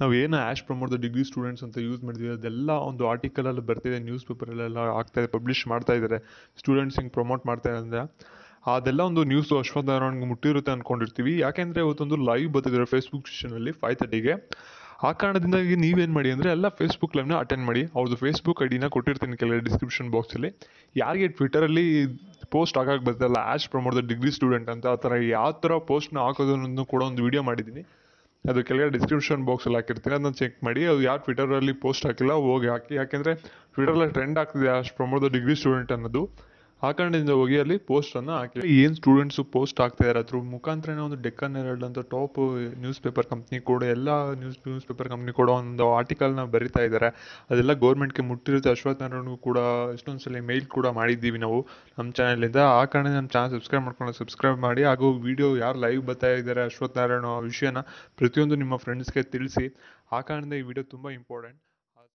ನಾವು ಏನು ಆ್ಯಶ್ ಪ್ರಮೋದ ಡಿಗ್ರಿ ಸ್ಟೂಡೆಂಟ್ಸ್ ಅಂತ ಯೂಸ್ ಮಾಡಿದ್ವಿ ಅದೆಲ್ಲ ಒಂದು ಆರ್ಟಿಕಲಲ್ಲಿ ಬರ್ತಿದೆ, ನ್ಯೂಸ್ ಪೇಪರಲ್ಲೆಲ್ಲ ಆಗ್ತಾಯಿದೆ, ಪಬ್ಲಿಷ್ ಮಾಡ್ತಾ ಇದ್ದಾರೆ, ಸ್ಟೂಡೆಂಟ್ಸ್ ಹಿಂಗೆ ಪ್ರಮೋಟ್ ಮಾಡ್ತಾಯಿದೆ ಅಂದರೆ ಅದೆಲ್ಲ ಒಂದು ನ್ಯೂಸ್ ಅಶ್ವತ್ಥನಾರಾಯಣ್ಗೆ ಮುಟ್ಟಿರುತ್ತೆ ಅಂದ್ಕೊಂಡಿರ್ತೀವಿ. ಯಾಕೆಂದರೆ ಇವತ್ತೊಂದು ಲೈವ್ ಬರ್ತಿದ್ದಾರೆ ಫೇಸ್ಬುಕ್ ಸೆಷನಲ್ಲಿ 5:30ಗೆ. ಆ ಕಾರಣದಿಂದಾಗಿ ನೀವೇನು ಮಾಡಿ ಅಂದರೆ ಎಲ್ಲ ಫೇಸ್ಬುಕ್ ಲೈವ್ನ ಅಟೆಂಡ್ ಮಾಡಿ. ಅವ್ರದ್ದು ಫೇಸ್ಬುಕ್ ಐ ಡಿನ ಕೊಟ್ಟಿರ್ತೀನಿ ಕೆಲ ಡಿಸ್ಕ್ರಿಪ್ಷನ್ ಬಾಕ್ಸಲ್ಲಿ. ಯಾರಿಗೆ ಟ್ವಿಟರಲ್ಲಿ ಪೋಸ್ಟ್ ಹಾಕಕ್ಕೆ ಬರ್ತಲ್ಲ ಆ್ಯಶ್ ಪ್ರಮೋದ ಡಿಗ್ರಿ ಸ್ಟೂಡೆಂಟ್ ಅಂತ, ಆ ಥರ ಯಾವ ಥರ ಪೋಸ್ಟ್ನ ಹಾಕೋದನ್ನು ಕೂಡ ಒಂದು ವೀಡಿಯೋ ಮಾಡಿದ್ದೀನಿ, ಅದು ಕೆಳಗಡೆ ಡಿಸ್ಕ್ರಿಪ್ಷನ್ ಬಾಕ್ಸಲ್ಲಿ ಹಾಕಿರ್ತೀನಿ, ಅದನ್ನು ಚೆಕ್ ಮಾಡಿ. ಅದು ಯಾರು ಟ್ವಿಟರಲ್ಲಿ ಪೋಸ್ಟ್ ಹಾಕಿಲ್ಲ ಹೋಗಿ ಹಾಕಿ, ಯಾಕೆಂದರೆ ಟ್ವಿಟರಲ್ಲಿ ಟ್ರೆಂಡ್ ಆಗ್ತಿದೆ ಆ್ಯಶ್ ಪ್ರಮೋದ ಡಿಗ್ರಿ ಸ್ಟೂಡೆಂಟ್ ಅನ್ನೋದು. ಆ ಕಾರಣದಿಂದ ಹೋಗಿ ಅಲ್ಲಿ ಪೋಸ್ಟನ್ನು ಹಾಕಿ, ಏನು ಸ್ಟೂಡೆಂಟ್ಸು ಪೋಸ್ಟ್ ಆಗ್ತಾಯಿದ್ದಾರೆ ಅದ್ರ ಮುಖಾಂತರ ಒಂದು ಡೆಕ್ಕನ್ ಹೆರಾಲ್ಡ್ ಅಂತ ಟಾಪ್ ನ್ಯೂಸ್ ಪೇಪರ್ ಕಂಪ್ನಿ ಕೂಡ ಎಲ್ಲ ನ್ಯೂಸ್ ಪೇಪರ್ ಕಂಪ್ನಿ ಕೂಡ ಒಂದು ಆರ್ಟಿಕಲ್ನ ಬರಿತಾ ಇದ್ದಾರೆ. ಅದೆಲ್ಲ ಗೌರ್ಮೆಂಟ್ಗೆ ಮುಟ್ಟಿರುತ್ತೆ. ಅಶ್ವಥ್ ನಾರಾಯಣಗೂ ಕೂಡ ಎಷ್ಟೊಂದು ಸಲ ಮೇಲ್ ಕೂಡ ಮಾಡಿದ್ದೀವಿ ನಾವು ನಮ್ಮ ಚಾನಲಿಂದ. ಆ ಕಾರಣದಿಂದ ನಮ್ಮ ಚಾನಲ್ ಸಬ್ಸ್ಕ್ರೈಬ್ ಮಾಡಿ, ಹಾಗೂ ವಿಡಿಯೋ ಯಾರು ಲೈವ್ ಬರ್ತಾ ಇದ್ದಾರೆ ಅಶ್ವಥ್ ನಾರಾಯಣ ಆ ವಿಷಯನ ಪ್ರತಿಯೊಂದು ನಿಮ್ಮ ಫ್ರೆಂಡ್ಸ್ಗೆ ತಿಳಿಸಿ. ಆ ಕಾರಣದಿಂದ ಈ ವಿಡಿಯೋ ತುಂಬ ಇಂಪಾರ್ಟೆಂಟ್.